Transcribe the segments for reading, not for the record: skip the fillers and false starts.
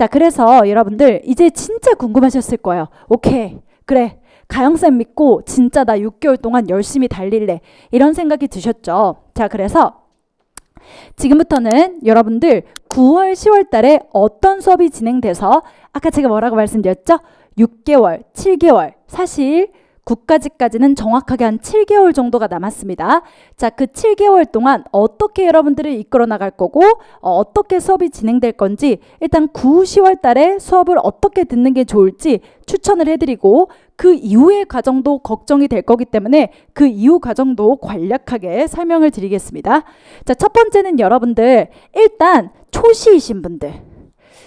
자, 그래서 여러분들 이제 진짜 궁금하셨을 거예요. 오케이, 그래, 가영쌤 믿고 진짜 나 6개월 동안 열심히 달릴래, 이런 생각이 드셨죠. 자, 그래서 지금부터는 여러분들 9월, 10월 달에 어떤 수업이 진행돼서, 아까 제가 뭐라고 말씀드렸죠? 6개월, 7개월, 사실 9까지는 정확하게 한 7개월 정도가 남았습니다. 자, 그 7개월 동안 어떻게 여러분들을 이끌어 나갈 거고 어떻게 수업이 진행될 건지, 일단 9, 10월 달에 수업을 어떻게 듣는 게 좋을지 추천을 해드리고, 그 이후의 과정도 걱정이 될 거기 때문에 그 이후 과정도 간략하게 설명을 드리겠습니다. 자, 첫 번째는 여러분들 일단 초시이신 분들,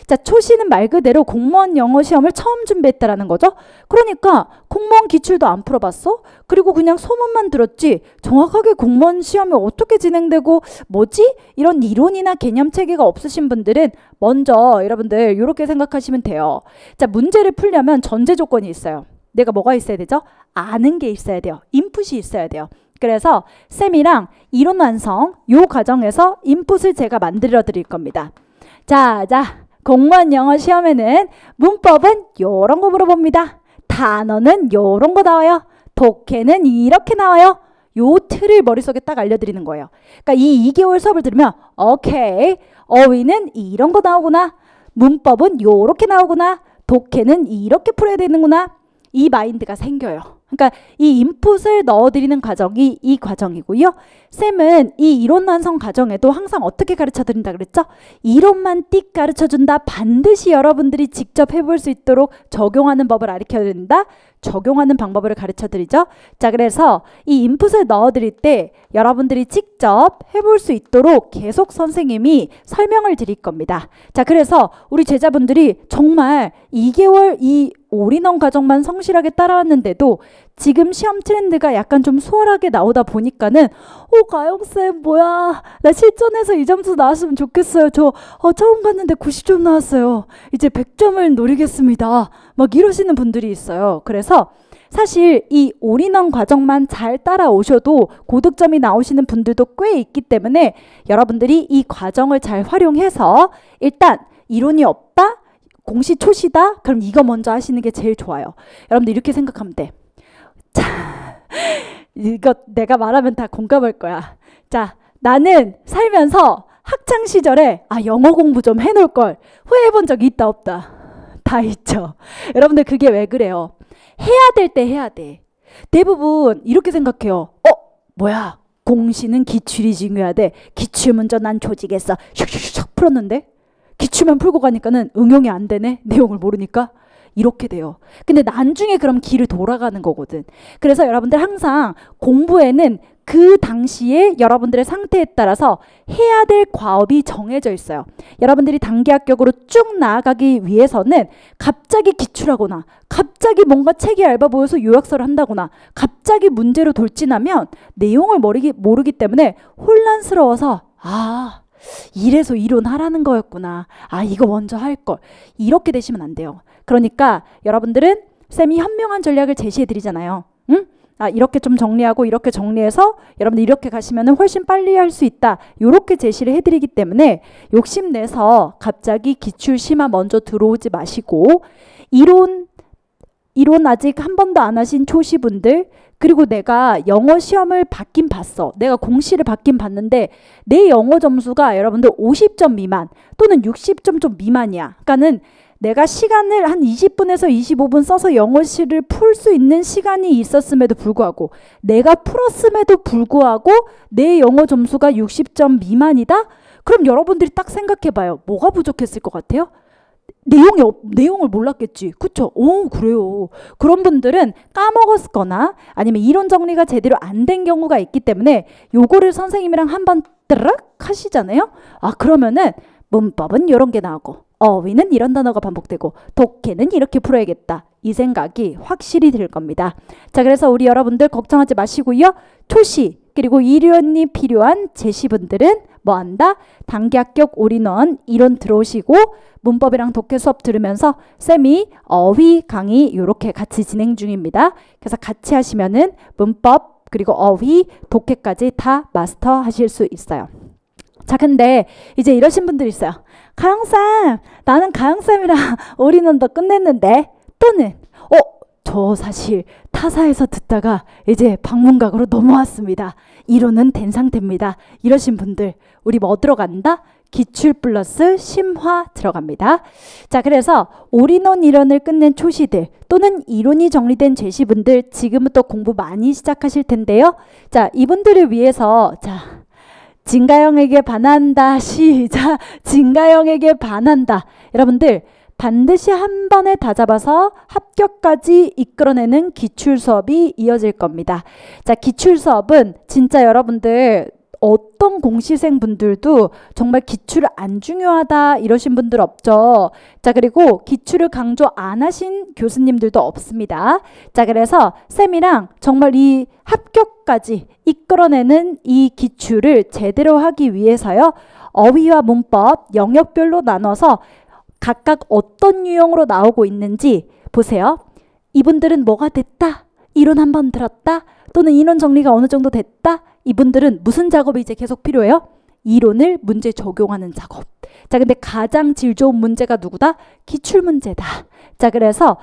자, 초시는 말 그대로 공무원 영어 시험을 처음 준비했다라는 거죠. 그러니까 공무원 기출도 안 풀어봤어? 그리고 그냥 소문만 들었지 정확하게 공무원 시험이 어떻게 진행되고 뭐지? 이런 이론이나 개념 체계가 없으신 분들은 먼저 여러분들 이렇게 생각하시면 돼요. 자, 문제를 풀려면 전제 조건이 있어요. 내가 뭐가 있어야 되죠? 아는 게 있어야 돼요. 인풋이 있어야 돼요. 그래서 쌤이랑 이론 완성, 요 과정에서 인풋을 제가 만들어 드릴 겁니다. 자. 공무원 영어 시험에는 문법은 요런 거 물어봅니다. 단어는 요런 거 나와요. 독해는 이렇게 나와요. 요 틀을 머릿속에 딱 알려드리는 거예요. 그러니까 이 2개월 수업을 들으면 오케이, 어휘는 이런 거 나오구나, 문법은 요렇게 나오구나, 독해는 이렇게 풀어야 되는구나, 이 마인드가 생겨요. 그러니까 이 인풋을 넣어드리는 과정이 이 과정이고요. 쌤은 이 이론 완성 과정에도 항상 어떻게 가르쳐드린다 그랬죠? 이론만 띡 가르쳐준다, 반드시 여러분들이 직접 해볼 수 있도록 적용하는 법을 가르쳐드린다, 적용하는 방법을 가르쳐드리죠. 자, 그래서 이 인풋을 넣어드릴 때 여러분들이 직접 해볼 수 있도록 계속 선생님이 설명을 드릴 겁니다. 자, 그래서 우리 제자분들이 정말 2개월 이 올인원 과정만 성실하게 따라왔는데도 지금 시험 트렌드가 약간 좀 수월하게 나오다 보니까는 가영쌤 뭐야, 나 실전에서 이 점수 나왔으면 좋겠어요. 저 처음 갔는데 90점 나왔어요. 이제 100점을 노리겠습니다. 막 이러시는 분들이 있어요. 그래서 사실 이 올인원 과정만 잘 따라오셔도 고득점이 나오시는 분들도 꽤 있기 때문에 여러분들이 이 과정을 잘 활용해서 일단 이론이 없다, 공시 초시다, 그럼 이거 먼저 하시는 게 제일 좋아요. 여러분들 이렇게 생각하면 돼. 자, 이거 내가 말하면 다 공감할 거야. 자, 나는 살면서 학창 시절에 영어 공부 좀 해놓을 걸 후회해본 적이 있다 없다? 다 있죠. 여러분들 그게 왜 그래요? 해야 될 때 해야 돼. 대부분 이렇게 생각해요. 뭐야, 공시는 기출이 중요하대. 기출 문제 난 조지겠어. 슉슉슉 풀었는데 기출만 풀고 가니까는 응용이 안 되네, 내용을 모르니까. 이렇게 돼요. 근데 나중에 그럼 길을 돌아가는 거거든. 그래서 여러분들 항상 공부에는 그 당시에 여러분들의 상태에 따라서 해야 될 과업이 정해져 있어요. 여러분들이 단기 합격으로 쭉 나아가기 위해서는 갑자기 기출하거나 갑자기 뭔가 책이 얇아 보여서 요약서를 한다거나 갑자기 문제로 돌진하면 내용을 모르기 때문에 혼란스러워서 이래서 이론하라는 거였구나, 이거 먼저 할 걸, 이렇게 되시면 안 돼요. 그러니까 여러분들은 쌤이 현명한 전략을 제시해 드리잖아요. 응? 이렇게 좀 정리하고 이렇게 정리해서 여러분들 이렇게 가시면 훨씬 빨리 할 수 있다, 이렇게 제시를 해드리기 때문에 욕심내서 갑자기 기출 심화 먼저 들어오지 마시고, 이론 아직 한 번도 안 하신 초시분들, 그리고 내가 영어 시험을 받긴 봤어, 내가 공시를 받긴 봤는데 내 영어 점수가 여러분들 50점 미만 또는 60점 좀 미만이야. 그러니까는 내가 시간을 한 20분에서 25분 써서 영어시를 풀 수 있는 시간이 있었음에도 불구하고, 내가 풀었음에도 불구하고 내 영어 점수가 60점 미만이다? 그럼 여러분들이 딱 생각해봐요. 뭐가 부족했을 것 같아요? 내용을 몰랐겠지. 그쵸? 그래요. 그런 분들은 까먹었거나 아니면 이론 정리가 제대로 안 된 경우가 있기 때문에 요거를 선생님이랑 한번 뜨락 하시잖아요. 그러면은 문법은 이런 게 나오고 어휘는 이런 단어가 반복되고 독해는 이렇게 풀어야겠다, 이 생각이 확실히 들 겁니다. 자, 그래서 우리 여러분들 걱정하지 마시고요. 초시 그리고 이론이 필요한 제시분들은 뭐 한다? 단기 합격 올인원 이론 들어오시고 문법이랑 독해 수업 들으면서 쌤이 어휘 강의 이렇게 같이 진행 중입니다. 그래서 같이 하시면은 문법 그리고 어휘 독해까지 다 마스터하실 수 있어요. 자, 근데 이제 이러신 분들이 있어요. 가영쌤, 나는 가영쌤이랑 올인원도 끝냈는데, 또는 저 사실 타사에서 듣다가 이제 방문각으로 넘어왔습니다. 이론은 된 상태입니다. 이러신 분들, 우리 뭐 들어간다? 기출 플러스 심화 들어갑니다. 자, 그래서 올인원 이론을 끝낸 초시들 또는 이론이 정리된 제시분들, 지금부터 공부 많이 시작하실 텐데요. 자, 이분들을 위해서, 자, 진가영에게 반한다. 시작. 진가영에게 반한다. 여러분들, 반드시 한 번에 다 잡아서 합격까지 이끌어내는 기출 수업이 이어질 겁니다. 자, 기출 수업은 진짜 여러분들, 어떤 공시생 분들도 정말 기출 안 중요하다 이러신 분들 없죠. 자, 그리고 기출을 강조 안 하신 교수님들도 없습니다. 자, 그래서 쌤이랑 정말 이 합격까지 이끌어내는 이 기출을 제대로 하기 위해서요, 어휘와 문법 영역별로 나눠서 각각 어떤 유형으로 나오고 있는지 보세요. 이분들은 뭐가 됐다, 이론 한번 들었다, 또는 이론 정리가 어느 정도 됐다, 이분들은 무슨 작업이 이제 계속 필요해요? 이론을 문제 적용하는 작업. 자, 근데 가장 질 좋은 문제가 누구다? 기출문제다. 자, 그래서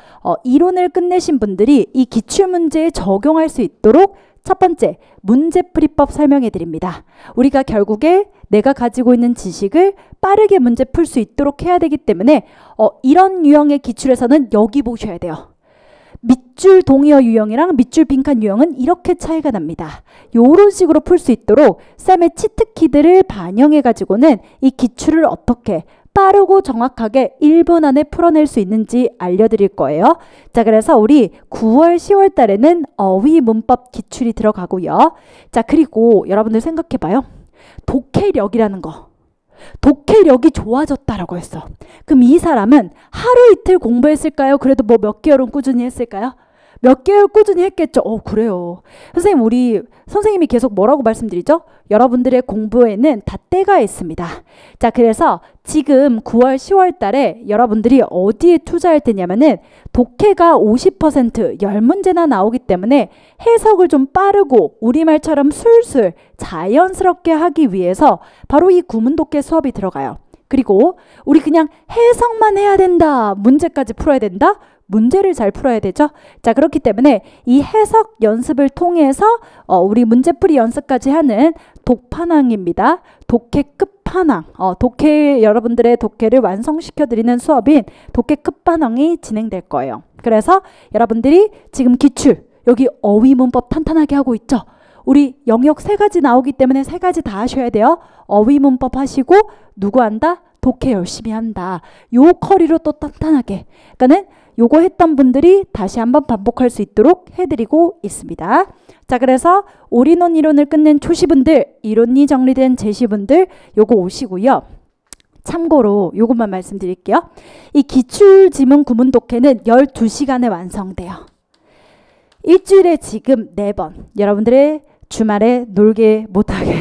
이론을 끝내신 분들이 이 기출문제에 적용할 수 있도록 첫 번째, 문제풀이법 설명해 드립니다. 우리가 결국에 내가 가지고 있는 지식을 빠르게 문제 풀 수 있도록 해야 되기 때문에 이런 유형의 기출에서는 여기 보셔야 돼요. 밑줄 동의어 유형이랑 밑줄 빈칸 유형은 이렇게 차이가 납니다. 요런 식으로 풀 수 있도록 쌤의 치트키들을 반영해 가지고는 이 기출을 어떻게 빠르고 정확하게 1분 안에 풀어낼 수 있는지 알려드릴 거예요. 자, 그래서 우리 9월, 10월 달에는 어휘 문법 기출이 들어가고요. 자, 그리고 여러분들 생각해봐요. 독해력이라는 거. 독해력이 좋아졌다라고 했어. 그럼 이 사람은 하루 이틀 공부했을까요? 그래도 뭐 몇 개월은 꾸준히 했을까요? 몇 개월 꾸준히 했겠죠. 그래요. 선생님, 우리 선생님이 계속 뭐라고 말씀드리죠? 여러분들의 공부에는 다 때가 있습니다. 자, 그래서 지금 9월, 10월 달에 여러분들이 어디에 투자할 때냐면은 독해가 50% 10문제나 나오기 때문에 해석을 좀 빠르고 우리말처럼 술술 자연스럽게 하기 위해서 바로 이 구문독해 수업이 들어가요. 그리고 우리 그냥 해석만 해야 된다, 문제까지 풀어야 된다, 문제를 잘 풀어야 되죠. 자, 그렇기 때문에 이 해석 연습을 통해서 우리 문제풀이 연습까지 하는 독판왕입니다. 독해 끝판왕, 독해, 여러분들의 독해를 완성시켜드리는 수업인 독해 끝판왕이 진행될 거예요. 그래서 여러분들이 지금 기출, 여기 어휘 문법 탄탄하게 하고 있죠. 우리 영역 3가지 나오기 때문에 3가지 다 하셔야 돼요. 어휘 문법 하시고 누구 한다? 독해 열심히 한다. 요 커리로 또 탄탄하게. 그러니까는 요거 했던 분들이 다시 한번 반복할 수 있도록 해드리고 있습니다. 자, 그래서 올인원 이론을 끝낸 초시분들, 이론이 정리된 제시분들 요거 오시고요. 참고로 요것만 말씀드릴게요. 이 기출 지문 구문 독해는 12시간에 완성돼요. 일주일에 지금 4번, 여러분들의 주말에 놀게 못하게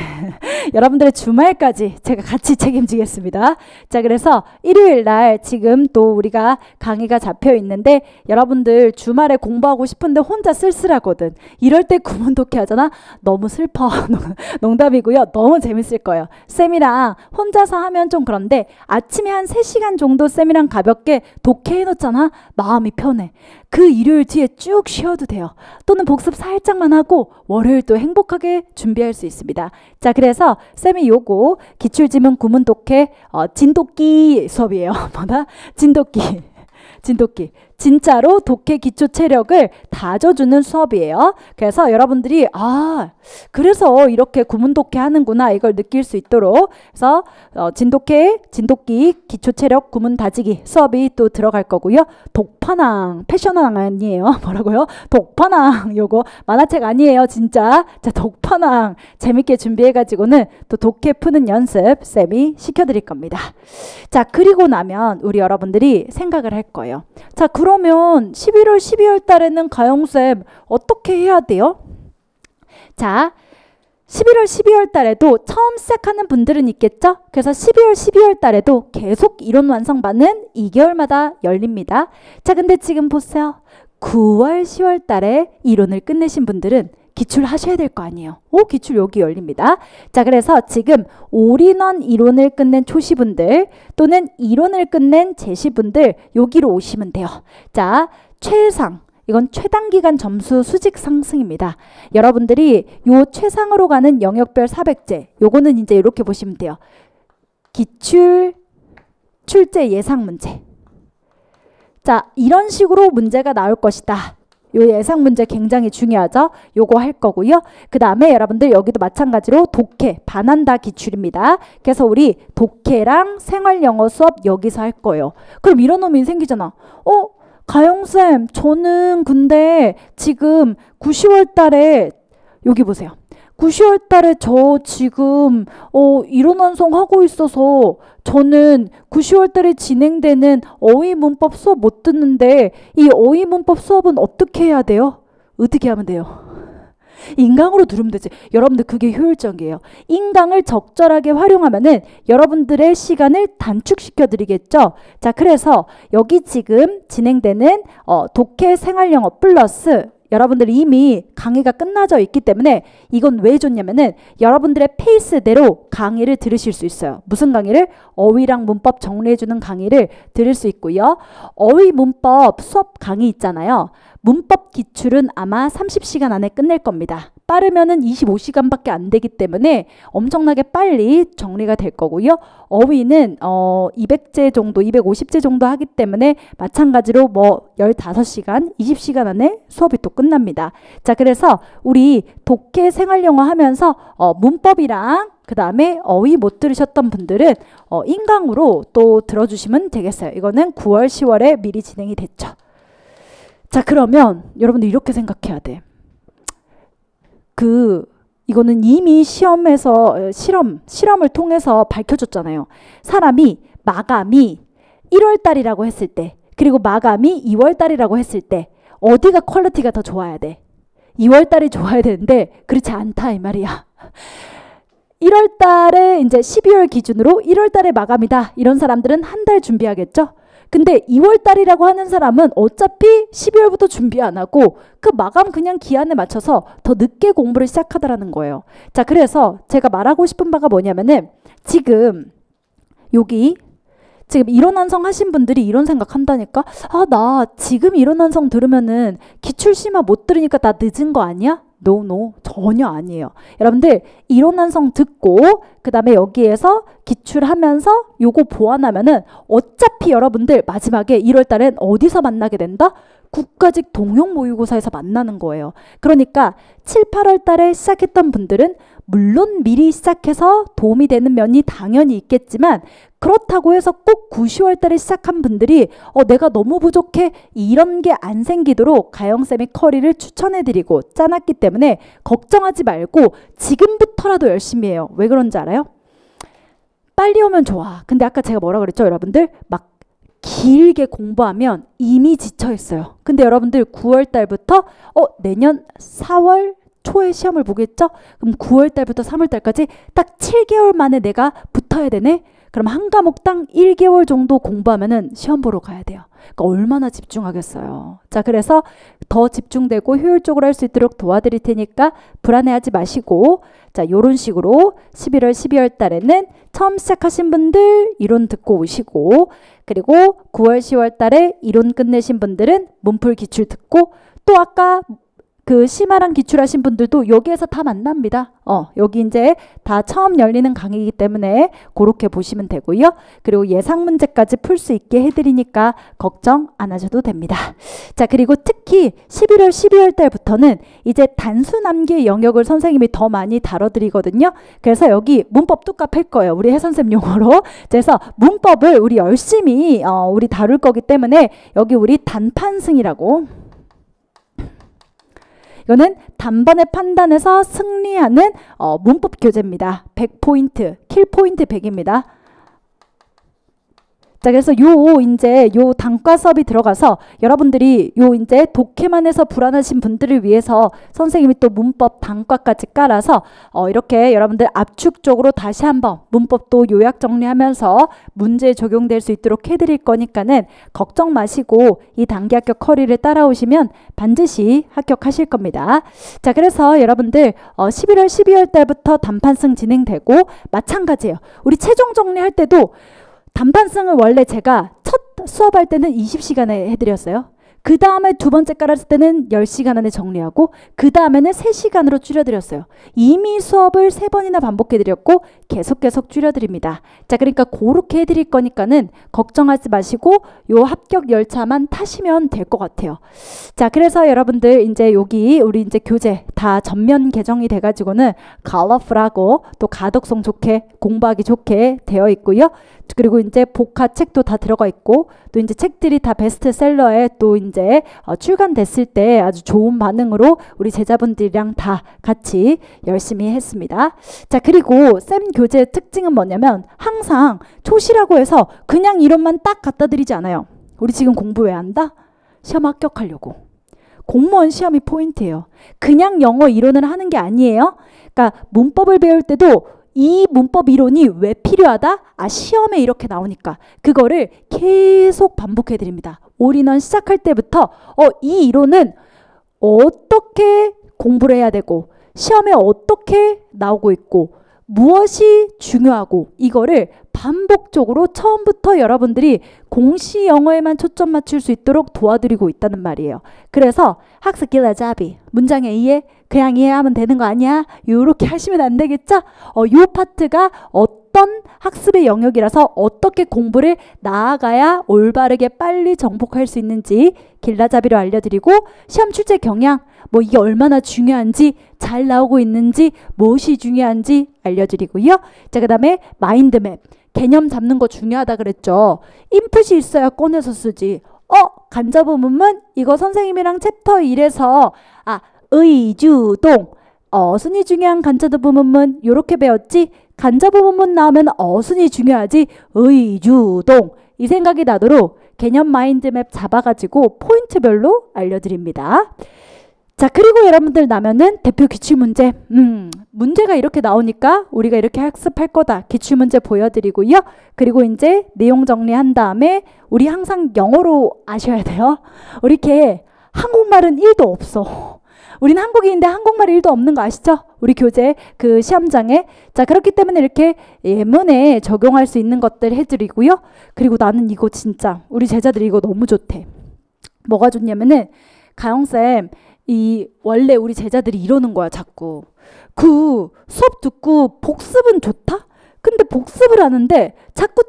여러분들의 주말까지 제가 같이 책임지겠습니다. 자, 그래서 일요일 날 지금 또 우리가 강의가 잡혀 있는데, 여러분들 주말에 공부하고 싶은데 혼자 쓸쓸하거든. 이럴 때 구문 독해 하잖아. 너무 슬퍼. 농담이고요. 너무 재밌을 거예요. 쌤이랑 혼자서 하면 좀 그런데 아침에 한 3시간 정도 쌤이랑 가볍게 독해해놓잖아. 마음이 편해. 그 일요일 뒤에 쭉 쉬어도 돼요. 또는 복습 살짝만 하고 월요일도 행복하게 준비할 수 있습니다. 자, 그래서 쌤이 요거 기출지문 구문 독해 진독기 수업이에요. 뭐다? 진독기. 진짜로 독해 기초 체력을 다져주는 수업이에요. 그래서 여러분들이 그래서 이렇게 구문 독해 하는구나, 이걸 느낄 수 있도록. 그래서 진독기 기초 체력 구문 다지기 수업이 또 들어갈 거고요. 독판왕, 패션왕 아니에요. 뭐라고요? 독판왕, 요거 만화책 아니에요, 진짜. 자, 독판왕 재밌게 준비해가지고는 또 독해 푸는 연습 쌤이 시켜드릴 겁니다. 자, 그리고 나면 우리 여러분들이 생각을 할 거예요. 자, 그러면 11월, 12월 달에는 가영쌤 어떻게 해야 돼요? 자, 11월, 12월 달에도 처음 시작하는 분들은 있겠죠? 그래서 12월, 12월 달에도 계속 이론 완성반은 2개월마다 열립니다. 자, 근데 지금 보세요. 9월, 10월 달에 이론을 끝내신 분들은 기출하셔야 될 거 아니에요. 오, 기출 여기 열립니다. 자, 그래서 지금 올인원 이론을 끝낸 초시분들 또는 이론을 끝낸 제시분들 여기로 오시면 돼요. 자, 최상. 이건 최단기간 점수 수직 상승입니다. 여러분들이 요 최상으로 가는 영역별 400제 요거는 이제 이렇게 보시면 돼요. 기출, 출제 예상 문제. 자, 이런 식으로 문제가 나올 것이다. 요 예상 문제 굉장히 중요하죠. 요거 할 거고요. 그 다음에 여러분들 여기도 마찬가지로 독해, 반한다 기출입니다. 그래서 우리 독해랑 생활 영어 수업 여기서 할 거예요. 그럼 이런 고민이 생기잖아. 가영쌤, 저는 근데 지금 9-10월 달에 여기 보세요. 9-10월 달에 저 지금 이론 완성하고 있어서 저는 9-10월 달에 진행되는 어휘문법 수업 못 듣는데 이 어휘문법 수업은 어떻게 해야 돼요? 어떻게 하면 돼요? 인강으로 들으면 되지. 여러분들 그게 효율적이에요. 인강을 적절하게 활용하면은 여러분들의 시간을 단축시켜 드리겠죠. 자, 그래서 여기 지금 진행되는 독해 생활영어 플러스 여러분들 이미 강의가 끝나져 있기 때문에 이건 왜 좋냐면은 여러분들의 페이스대로 강의를 들으실 수 있어요. 무슨 강의를? 어휘랑 문법 정리해주는 강의를 들을 수 있고요. 어휘 문법 수업 강의 있잖아요. 문법 기출은 아마 30시간 안에 끝낼 겁니다. 빠르면은 25시간밖에 안 되기 때문에 엄청나게 빨리 정리가 될 거고요. 어휘는 200제 정도, 250제 정도 하기 때문에 마찬가지로 15시간, 20시간 안에 수업이 또 끝납니다. 자, 그래서 우리 독해 생활영어 하면서 문법이랑 그 다음에 어휘 못 들으셨던 분들은 인강으로 또 들어주시면 되겠어요. 이거는 9월, 10월에 미리 진행이 됐죠. 자, 그러면 여러분들 이렇게 생각해야 돼. 이거는 이미 실험을 통해서 밝혀줬잖아요. 사람이 마감이 1월달이라고 했을 때 그리고 마감이 2월달이라고 했을 때 어디가 퀄리티가 더 좋아야 돼? 2월달이 좋아야 되는데 그렇지 않다 이 말이야. 1월달에 이제 12월 기준으로 1월달에 마감이다 이런 사람들은 한 달 준비하겠죠. 근데 2월달이라고 하는 사람은 어차피 12월부터 준비 안 하고 그 마감 그냥 기한에 맞춰서 더 늦게 공부를 시작하더라는 거예요. 자, 그래서 제가 말하고 싶은 바가 뭐냐면은 지금 이론 완성 하신 분들이 이런 생각 한다니까. 아, 나 지금 이론 완성 들으면은 기출심화 못 들으니까 나 늦은 거 아니야? 노노, 전혀 아니에요. 여러분들 이론 완성 듣고 그 다음에 여기에서 기출하면서 요거 보완하면은 어차피 여러분들 마지막에 1월달엔 어디서 만나게 된다? 국가직 동용 모의고사에서 만나는 거예요. 그러니까 7, 8월달에 시작했던 분들은 물론 미리 시작해서 도움이 되는 면이 당연히 있겠지만 그렇다고 해서 꼭 9, 10월달에 시작한 분들이 내가 너무 부족해 이런 게 안 생기도록 가영쌤이 커리를 추천해드리고 짜놨기 때문에 걱정하지 말고 지금부터라도 열심히 해요. 왜 그런지 알아요? 빨리 오면 좋아. 근데 아까 제가 뭐라 그랬죠? 여러분들 막 길게 공부하면 이미 지쳐있어요. 근데 여러분들 9월달부터 내년 4월 초에 시험을 보겠죠? 그럼 9월달부터 3월달까지 딱 7개월 만에 내가 붙어야 되네? 그럼 한 과목당 1개월 정도 공부하면은 시험 보러 가야 돼요. 그러니까 얼마나 집중하겠어요. 자, 그래서 더 집중되고 효율적으로 할 수 있도록 도와드릴 테니까 불안해하지 마시고, 자, 요런 식으로 11월, 12월 달에는 처음 시작하신 분들 이론 듣고 오시고, 그리고 9월, 10월 달에 이론 끝내신 분들은 문풀 기출 듣고, 또 아까 그 심화랑 기출하신 분들도 여기에서 다 만납니다. 여기 이제 다 처음 열리는 강의이기 때문에 그렇게 보시면 되고요. 그리고 예상 문제까지 풀 수 있게 해드리니까 걱정 안 하셔도 됩니다. 자, 그리고 특히 11월, 12월 달부터는 이제 단수 암기 영역을 선생님이 더 많이 다뤄드리거든요. 그래서 여기 문법 뚝값 할 거예요. 우리 해선쌤 용어로. 그래서 문법을 우리 열심히 우리 다룰 거기 때문에 여기 우리 단판승이라고. 이거는 단번에 판단해서 승리하는 문법 교재입니다. 100포인트, 킬포인트 100입니다. 자, 그래서 요 이제 요 단과 수업이 들어가서 여러분들이 요 이제 독해만 해서 불안하신 분들을 위해서 선생님이 또 문법 단과까지 깔아서 이렇게 여러분들 압축적으로 다시 한번 문법도 요약 정리하면서 문제에 적용될 수 있도록 해드릴 거니까는 걱정 마시고 이 단기 합격 커리를 따라오시면 반드시 합격하실 겁니다. 자, 그래서 여러분들 11월, 12월 달부터 단판승 진행되고 마찬가지예요. 우리 최종 정리할 때도 단판승을 원래 제가 첫 수업할 때는 20시간에 해드렸어요. 그 다음에 두 번째 깔았을 때는 10시간 안에 정리하고 그 다음에는 3시간으로 줄여드렸어요. 이미 수업을 3번이나 반복해드렸고 계속 줄여드립니다. 자, 그러니까 그렇게 해드릴 거니까는 걱정하지 마시고 요 합격 열차만 타시면 될 것 같아요. 자, 그래서 여러분들 이제 여기 우리 이제 교재 다 전면 개정이 돼가지고는 컬러풀하고 또 가독성 좋게 공부하기 좋게 되어 있고요. 그리고 이제 복화 책도 다 들어가 있고 또 이제 책들이 다 베스트셀러에 또 이제 출간됐을 때 아주 좋은 반응으로 우리 제자분들이랑 다 같이 열심히 했습니다. 자, 그리고 쌤 교재의 특징은 뭐냐면 항상 초시라고 해서 그냥 이론만 딱 갖다 드리지 않아요. 우리 지금 공부 왜 한다? 시험 합격하려고. 공무원 시험이 포인트예요. 그냥 영어 이론을 하는 게 아니에요. 그러니까 문법을 배울 때도 이 문법 이론이 왜 필요하다? 아, 시험에 이렇게 나오니까 그거를 계속 반복해 드립니다. 올인원 시작할 때부터 이 이론은 어떻게 공부를 해야 되고 시험에 어떻게 나오고 있고 무엇이 중요하고 이거를 반복적으로 처음부터 여러분들이 공시 영어에만 초점 맞출 수 있도록 도와드리고 있다는 말이에요. 그래서 학습 길라잡이 문장에 이해 그냥 이해하면 되는 거 아니야? 요렇게 하시면 안 되겠죠? 요 파트가 어떤 학습의 영역이라서 어떻게 공부를 나아가야 올바르게 빨리 정복할 수 있는지 길라잡이로 알려드리고 시험 출제 경향 뭐 이게 얼마나 중요한지 잘 나오고 있는지 무엇이 중요한지 알려드리고요. 자, 그 다음에 마인드맵 개념 잡는 거 중요하다 그랬죠. 인풋이 있어야 꺼내서 쓰지. 간접음음은 이거 선생님이랑 챕터 1에서 의주동 어순이 중요한 간접음음은 요렇게 배웠지. 간접음음은 나오면 어순이 중요하지. 의주동 이 생각이 나도록 개념 마인드맵 잡아가지고 포인트별로 알려드립니다. 자, 그리고 여러분들 나면은 대표 기출문제 문제가 이렇게 나오니까 우리가 이렇게 학습할 거다 기출문제 보여드리고요. 그리고 이제 내용 정리한 다음에 우리 항상 영어로 아셔야 돼요. 우리 이렇게 한국말은 1도 없어. 우리는 한국인인데 한국말 1도 없는 거 아시죠? 우리 교재 그 시험장에. 자, 그렇기 때문에 이렇게 예문에 적용할 수 있는 것들 해드리고요. 그리고 나는 이거 진짜 우리 제자들이 이거 너무 좋대. 뭐가 좋냐면은 가영쌤 원래 우리 제자들이 이러는 거야, 자꾸. 그 수업 듣고 복습은 좋다? 근데 복습을 하는데 자꾸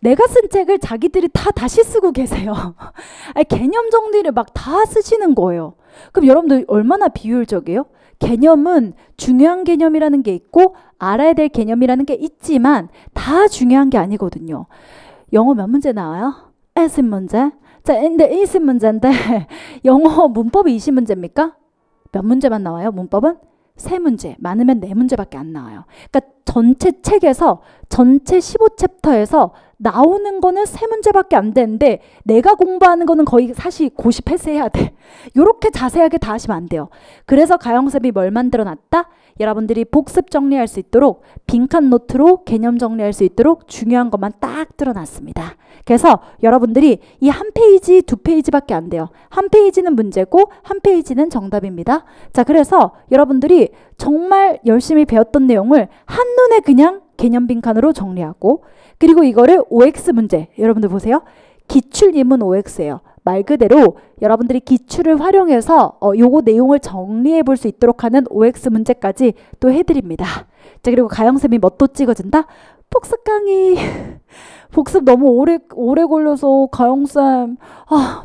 내가 쓴 책을 자기들이 다 다시 쓰고 계세요. 아니, 개념 정리를 막 다 쓰시는 거예요. 그럼 여러분들 얼마나 비효율적이에요? 개념은 중요한 개념이라는 게 있고 알아야 될 개념이라는 게 있지만 다 중요한 게 아니거든요. 영어 몇 문제 나와요? 20문제? 자, 근데 20문제인데 영어 문법이 20문제입니까? 몇 문제만 나와요? 문법은? 3문제, 많으면 4문제밖에 안 나와요. 그러니까 전체 책에서 전체 15챕터에서 나오는 거는 3문제밖에 안 되는데 내가 공부하는 거는 거의 사실 고시 패스해야 돼. 요렇게 자세하게 다 하시면 안 돼요. 그래서 가영쌤이 뭘 만들어놨다? 여러분들이 복습 정리할 수 있도록 빈칸 노트로 개념 정리할 수 있도록 중요한 것만 딱 들어놨습니다. 그래서 여러분들이 이 한 페이지, 두 페이지밖에 안 돼요. 한 페이지는 문제고 한 페이지는 정답입니다. 자, 그래서 여러분들이 정말 열심히 배웠던 내용을 한눈에 그냥 개념 빈칸으로 정리하고 그리고 이거를 OX 문제 여러분들 보세요. 기출 예문 OX예요. 말 그대로 여러분들이 기출을 활용해서 요거 내용을 정리해 볼 수 있도록 하는 OX 문제까지 또 해드립니다. 자, 그리고 가영쌤이 뭣도 찍어준다? 복습 강의. 복습 너무 오래 걸려서 가영쌤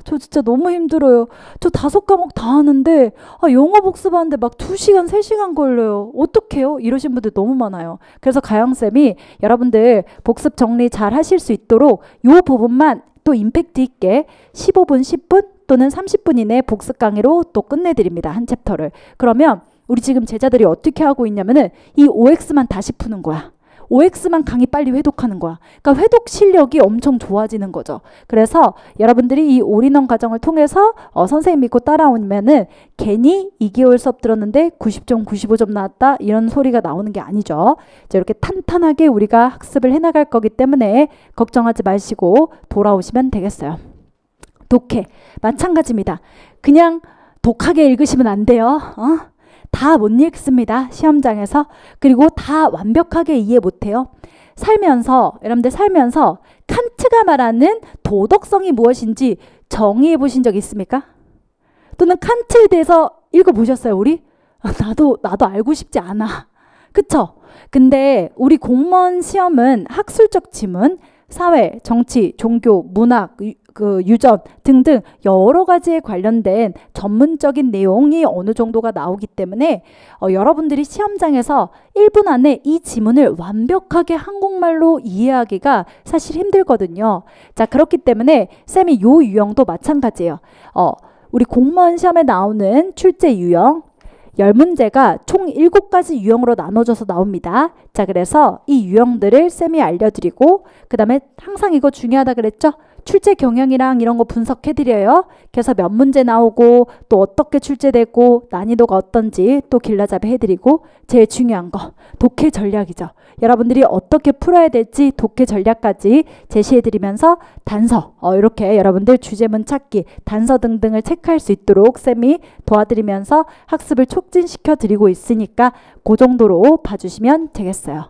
저 진짜 너무 힘들어요. 저 5과목 다 하는데 영어 복습하는데 막 2시간 3시간 걸려요. 어떡해요? 이러신 분들 너무 많아요. 그래서 가영쌤이 여러분들 복습 정리 잘 하실 수 있도록 요 부분만 또 임팩트 있게 15분 10분 또는 30분 이내 복습 강의로 또 끝내드립니다. 한 챕터를. 그러면 우리 지금 제자들이 어떻게 하고 있냐면은 이 OX만 다시 푸는 거야. OX만 강의 빨리 회독하는 거야. 그러니까 회독 실력이 엄청 좋아지는 거죠. 그래서 여러분들이 이 올인원 과정을 통해서 선생님 믿고 따라오면은 괜히 2개월 수업 들었는데 90점, 95점 나왔다 이런 소리가 나오는 게 아니죠. 이제 이렇게 탄탄하게 우리가 학습을 해나갈 거기 때문에 걱정하지 마시고 돌아오시면 되겠어요. 독해. 마찬가지입니다. 그냥 독하게 읽으시면 안 돼요. 다 못 읽습니다. 시험장에서. 그리고 다 완벽하게 이해 못해요. 여러분들 살면서 칸트가 말하는 도덕성이 무엇인지 정의해 보신 적 있습니까? 또는 칸트에 대해서 읽어보셨어요, 우리? 나도 알고 싶지 않아. 그쵸? 근데 우리 공무원 시험은 학술적 지문, 사회, 정치, 종교, 문학, 유전 등등 여러 가지에 관련된 전문적인 내용이 어느 정도가 나오기 때문에 여러분들이 시험장에서 1분 안에 이 지문을 완벽하게 한국말로 이해하기가 사실 힘들거든요. 자, 그렇기 때문에 쌤이 요 유형도 마찬가지예요. 우리 공무원 시험에 나오는 출제 유형 10문제가 총 7가지 유형으로 나눠져서 나옵니다. 자, 그래서 이 유형들을 쌤이 알려드리고 그 다음에 항상 이거 중요하다 그랬죠? 출제 경향이랑 이런 거 분석해드려요. 그래서 몇 문제 나오고 또 어떻게 출제되고 난이도가 어떤지 또 길라잡이 해드리고 제일 중요한 거 독해 전략이죠. 여러분들이 어떻게 풀어야 될지 독해 전략까지 제시해드리면서 단서 이렇게 여러분들 주제문 찾기 단서 등등을 체크할 수 있도록 쌤이 도와드리면서 학습을 촉진시켜드리고 있으니까 그 정도로 봐주시면 되겠어요.